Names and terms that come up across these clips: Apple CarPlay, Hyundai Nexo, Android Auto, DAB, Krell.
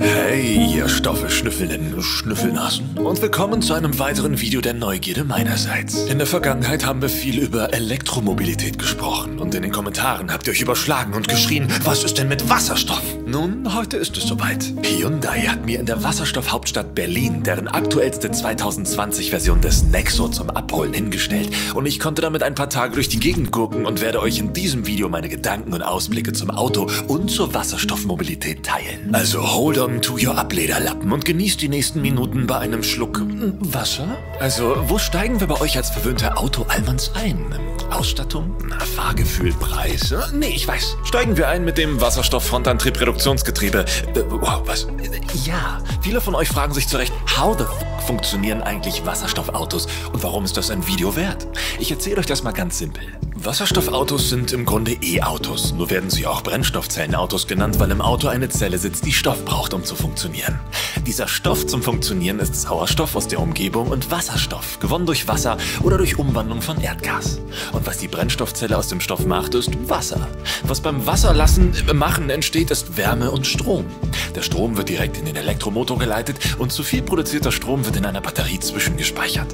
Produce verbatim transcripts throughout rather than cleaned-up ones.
Hey, ihr Stoffelschnüffelnden, Schnüffelnasen und willkommen zu einem weiteren Video der Neugierde meinerseits. In der Vergangenheit haben wir viel über Elektromobilität gesprochen und in den Kommentaren habt ihr euch überschlagen und geschrien, was ist denn mit Wasserstoff? Nun, heute ist es soweit. Hyundai hat mir in der Wasserstoffhauptstadt Berlin deren aktuellste zwanzig zwanzig-Version des Nexo zum Abholen hingestellt und ich konnte damit ein paar Tage durch die Gegend gucken und werde euch in diesem Video meine Gedanken und Ausblicke zum Auto und zur Wasserstoffmobilität teilen. Also hold on to your Ablederlappen und genießt die nächsten Minuten bei einem Schluck Wasser? Also, wo steigen wir bei euch als verwöhnte Auto-Almans ein? Ausstattung? Na, Fahrgefühl, Preis? Nee, ich weiß. Steigen wir ein mit dem Wasserstoff-Frontantrieb-Reduktionsgetriebe. Äh, wow, was? Ja, viele von euch fragen sich zu Recht, how the fuck funktionieren eigentlich Wasserstoffautos und warum ist das ein Video wert? Ich erzähle euch das mal ganz simpel. Wasserstoffautos sind im Grunde E-Autos, nur werden sie auch Brennstoffzellenautos genannt, weil im Auto eine Zelle sitzt, die Stoff braucht, um zu funktionieren. Dieser Stoff zum Funktionieren ist Sauerstoff aus der Umgebung und Wasserstoff, gewonnen durch Wasser oder durch Umwandlung von Erdgas. Und was die Brennstoffzelle aus dem Stoff macht, ist Wasser. Was beim Wasserlassen machen entsteht, ist Wärme und Strom. Der Strom wird direkt in den Elektromotor geleitet und zu viel produzierter Strom wird in einer Batterie zwischengespeichert.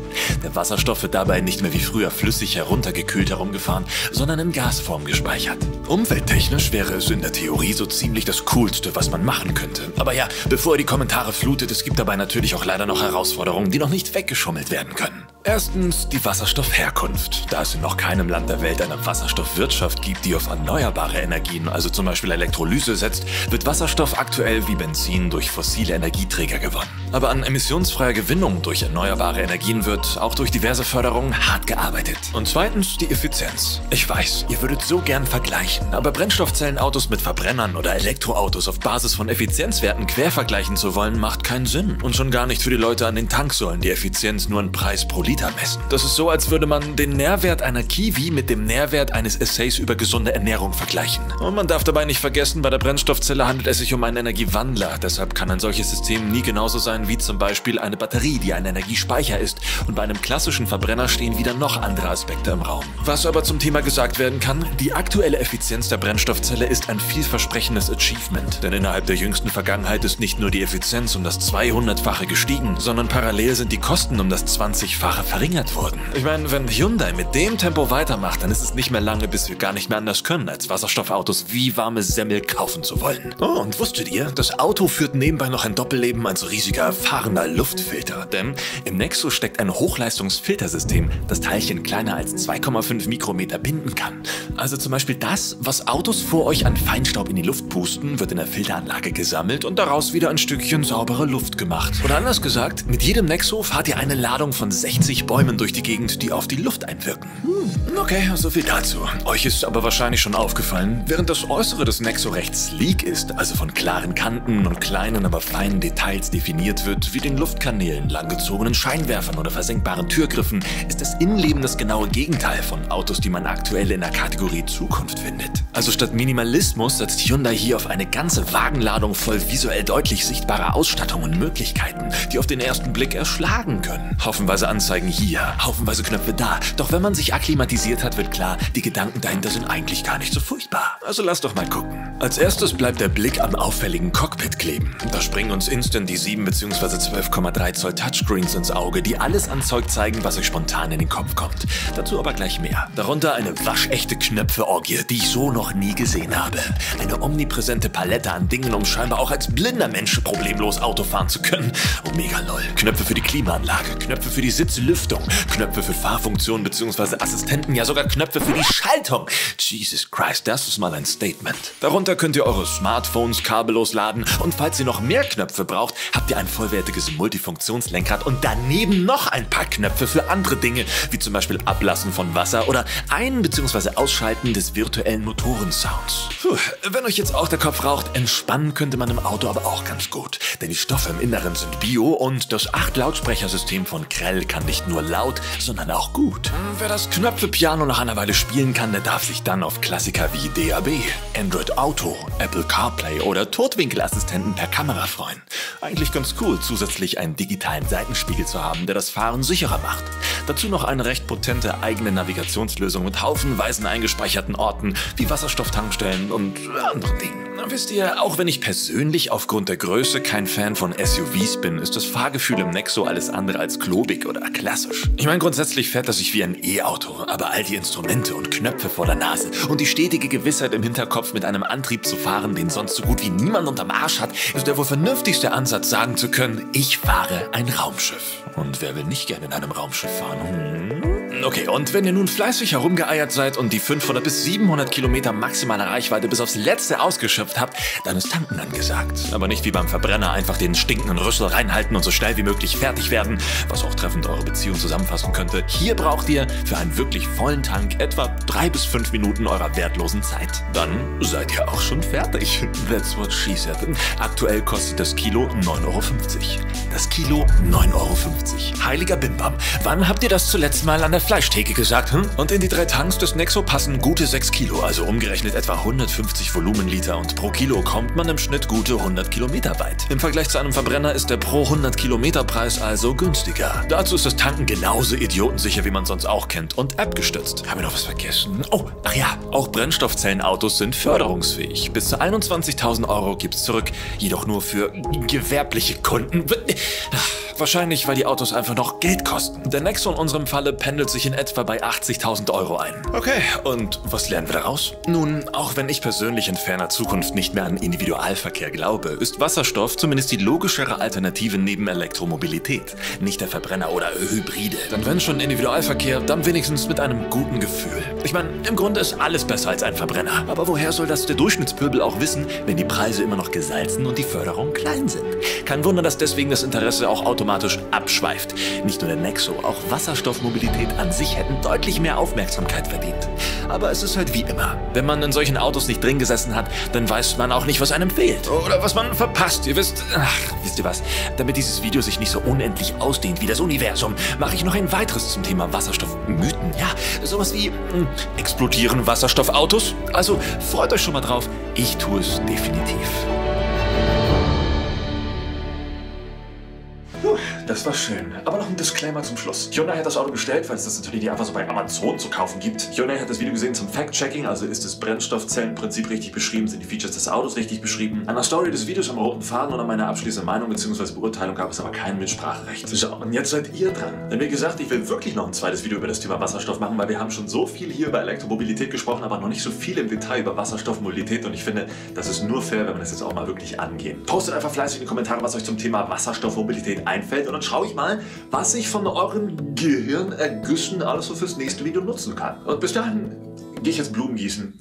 Der Wasserstoff wird dabei nicht mehr wie früher flüssig heruntergekühlt herumgefahren, sondern in Gasform gespeichert. Umwelttechnisch wäre es in der Theorie so ziemlich das Coolste, was man machen könnte. Aber ja, bevor ihr die Kommentare flutet, es gibt dabei natürlich auch leider noch Herausforderungen, die noch nicht weggeschummelt werden können. Erstens die Wasserstoffherkunft. Da es in noch keinem Land der Welt eine Wasserstoffwirtschaft gibt, die auf erneuerbare Energien, also zum Beispiel Elektrolyse, setzt, wird Wasserstoff aktuell wie Benzin durch fossile Energieträger gewonnen. Aber an emissionsfreier Gewinnung durch erneuerbare Energien wird, auch durch diverse Förderungen, hart gearbeitet. Und zweitens die Effizienz. Ich weiß, ihr würdet so gern vergleichen, aber Brennstoffzellenautos mit Verbrennern oder Elektroautos auf Basis von Effizienzwerten quer vergleichen zu wollen, macht keinen Sinn. Und schon gar nicht für die Leute an den Tanksäulen, die Effizienz nur einen Preis pro Liter messen. Das ist so, als würde man den Nährwert einer Kiwi mit dem Nährwert eines Essays über gesunde Ernährung vergleichen. Und man darf dabei nicht vergessen, bei der Brennstoffzelle handelt es sich um einen Energiewandler. Deshalb kann ein solches System nie genauso sein wie zum Beispiel eine Batterie, die ein Energiespeicher ist. Und bei einem klassischen Verbrenner stehen wieder noch andere Aspekte im Raum. Was aber zum Thema gesagt werden kann, die aktuelle Effizienz der Brennstoffzelle ist ein vielversprechendes Achievement. Denn innerhalb der jüngsten Vergangenheit ist nicht nur die Effizienz um das zweihundertfache gestiegen, sondern parallel sind die Kosten um das zwanzigfache verringert wurden. Ich meine, wenn Hyundai mit dem Tempo weitermacht, dann ist es nicht mehr lange, bis wir gar nicht mehr anders können, als Wasserstoffautos wie warme Semmel kaufen zu wollen. Oh, und wusstet ihr, das Auto führt nebenbei noch ein Doppelleben als riesiger, fahrender Luftfilter. Denn im Nexo steckt ein Hochleistungsfiltersystem, das Teilchen kleiner als zwei Komma fünf Mikrometer binden kann. Also zum Beispiel das, was Autos vor euch an Feinstaub in die Luft pusten, wird in der Filteranlage gesammelt und daraus wieder ein Stückchen saubere Luft gemacht. Oder anders gesagt, mit jedem Nexo fahrt ihr eine Ladung von sechzig Bäumen durch die Gegend, die auf die Luft einwirken. Hm, okay, so viel dazu. Euch ist aber wahrscheinlich schon aufgefallen, während das Äußere des Nexo recht sleek ist, also von klaren Kanten und kleinen, aber feinen Details definiert wird, wie den Luftkanälen, langgezogenen Scheinwerfern oder versenkbaren Türgriffen, ist das Innenleben das genaue Gegenteil von Autos, die man aktuell in der Kategorie Zukunft findet. Also statt Minimalismus setzt Hyundai hier auf eine ganze Wagenladung voll visuell deutlich sichtbarer Ausstattung und Möglichkeiten, die auf den ersten Blick erschlagen können. Haufenweise Anzeigen hier, haufenweise Knöpfe da. Doch wenn man sich akklimatisiert hat, wird klar, die Gedanken dahinter sind eigentlich gar nicht so furchtbar. Also lasst doch mal gucken. Als erstes bleibt der Blick am auffälligen Cockpit kleben. Da springen uns instant die sieben bzw. zwölf Komma drei Zoll Touchscreens ins Auge, die alles an Zeug zeigen, was euch spontan in den Kopf kommt. Dazu aber gleich mehr. Darunter eine waschechte Knöpfe-Orgie, die ich so noch nie gesehen habe. Eine omnipräsente Palette an Dingen, um scheinbar auch als blinder Mensch problemlos Auto fahren zu können. Oh, mega lol. Knöpfe für die Klimaanlage, Knöpfe für die Sitzlüftung, Lüftung, Knöpfe für Fahrfunktionen bzw. Assistenten, ja sogar Knöpfe für die Schaltung. Jesus Christ, das ist mal ein Statement. Darunter könnt ihr eure Smartphones kabellos laden und falls ihr noch mehr Knöpfe braucht, habt ihr ein vollwertiges Multifunktionslenkrad und daneben noch ein paar Knöpfe für andere Dinge, wie zum Beispiel Ablassen von Wasser oder Ein- bzw. Ausschalten des virtuellen Motorensounds. Puh, wenn euch jetzt auch der Kopf raucht, entspannen könnte man im Auto aber auch ganz gut, denn die Stoffe im Inneren sind bio und das acht Lautsprechersystem von Krell kann nicht nur laut, sondern auch gut. Wer das Knöpfe-Piano nach einer Weile spielen kann, der darf sich dann auf Klassiker wie D A B, Android Auto, Apple CarPlay oder Totwinkelassistenten per Kamera freuen. Eigentlich ganz cool, zusätzlich einen digitalen Seitenspiegel zu haben, der das Fahren sicherer macht. Dazu noch eine recht potente eigene Navigationslösung mit haufenweisen eingespeicherten Orten wie Wasserstofftankstellen und anderen Dingen. Wisst ihr, auch wenn ich persönlich aufgrund der Größe kein Fan von S U Vs bin, ist das Fahrgefühl im Nexo alles andere als klobig oder klassisch. Ich meine, grundsätzlich fährt das sich wie ein E-Auto, aber all die Instrumente und Knöpfe vor der Nase und die stetige Gewissheit im Hinterkopf, mit einem Antrieb zu fahren, den sonst so gut wie niemand unterm Arsch hat, ist der wohl vernünftigste Ansatz, sagen zu können, ich fahre ein Raumschiff. Und wer will nicht gerne in einem Raumschiff fahren? Hm? Okay, und wenn ihr nun fleißig herumgeeiert seid und die fünfhundert bis siebenhundert Kilometer maximale Reichweite bis aufs Letzte ausgeschöpft habt, dann ist Tanken angesagt. Aber nicht wie beim Verbrenner einfach den stinkenden Rüssel reinhalten und so schnell wie möglich fertig werden, was auch treffend eure Beziehung zusammenfassen könnte. Hier braucht ihr für einen wirklich vollen Tank etwa drei bis fünf Minuten eurer wertlosen Zeit. Dann seid ihr auch schon fertig. That's what she said. Aktuell kostet das Kilo neun Euro fünfzig. Das Kilo neun Euro fünfzig. Heiliger Bimbam, wann habt ihr das zuletzt mal an der Fleischtheke gesagt, hm? Und in die drei Tanks des Nexo passen gute sechs Kilo, also umgerechnet etwa hundertfünfzig Volumenliter, und pro Kilo kommt man im Schnitt gute hundert Kilometer weit. Im Vergleich zu einem Verbrenner ist der pro hundert Kilometer Preis also günstiger. Dazu ist das Tanken genauso idiotensicher, wie man sonst auch kennt, und appgestützt. Haben wir noch was vergessen? Oh, ach ja, auch Brennstoffzellenautos sind förderungsfähig. Bis zu einundzwanzigtausend Euro gibt's zurück, jedoch nur für gewerbliche Kunden. Wahrscheinlich, weil die Autos einfach noch Geld kosten. Der Nexo in unserem Falle pendelt sich in etwa bei achtzigtausend Euro ein. Okay, und was lernen wir daraus? Nun, auch wenn ich persönlich in ferner Zukunft nicht mehr an Individualverkehr glaube, ist Wasserstoff zumindest die logischere Alternative neben Elektromobilität. Nicht der Verbrenner oder Hybride. Denn wenn schon Individualverkehr, dann wenigstens mit einem guten Gefühl. Ich meine, im Grunde ist alles besser als ein Verbrenner. Aber woher soll das der Durchschnittspöbel auch wissen, wenn die Preise immer noch gesalzen und die Förderung klein sind? Kein Wunder, dass deswegen das Interesse auch automatisch abschweift. Nicht nur der Nexo, auch Wasserstoffmobilität an sich hätten deutlich mehr Aufmerksamkeit verdient. Aber es ist halt wie immer. Wenn man in solchen Autos nicht drin gesessen hat, dann weiß man auch nicht, was einem fehlt. Oder was man verpasst. Ihr wisst, ach, wisst ihr was? Damit dieses Video sich nicht so unendlich ausdehnt wie das Universum, mache ich noch ein weiteres zum Thema Wasserstoffmythen. Ja, sowas wie, mh, explodieren Wasserstoffautos? Also freut euch schon mal drauf. Ich tue es definitiv. Das war schön. Aber noch ein Disclaimer zum Schluss. Hyundai hat das Auto bestellt, weil es das natürlich nicht einfach so bei Amazon zu kaufen gibt. Hyundai hat das Video gesehen zum Fact-Checking, also ist das Brennstoffzellenprinzip richtig beschrieben, sind die Features des Autos richtig beschrieben. An der Story des Videos am roten Faden und an meiner abschließenden Meinung bzw. Beurteilung gab es aber kein Mitspracherecht. So, und jetzt seid ihr dran. Denn wie gesagt, ich will wirklich noch ein zweites Video über das Thema Wasserstoff machen, weil wir haben schon so viel hier über Elektromobilität gesprochen, aber noch nicht so viel im Detail über Wasserstoffmobilität, und ich finde, das ist nur fair, wenn wir das jetzt auch mal wirklich angehen. Postet einfach fleißig in die Kommentare, was euch zum Thema Wasserstoffmobilität einfällt, und dann schaue ich mal, was ich von euren Gehirnergüssen alles so fürs nächste Video nutzen kann. Und bis dahin gehe ich jetzt Blumen gießen.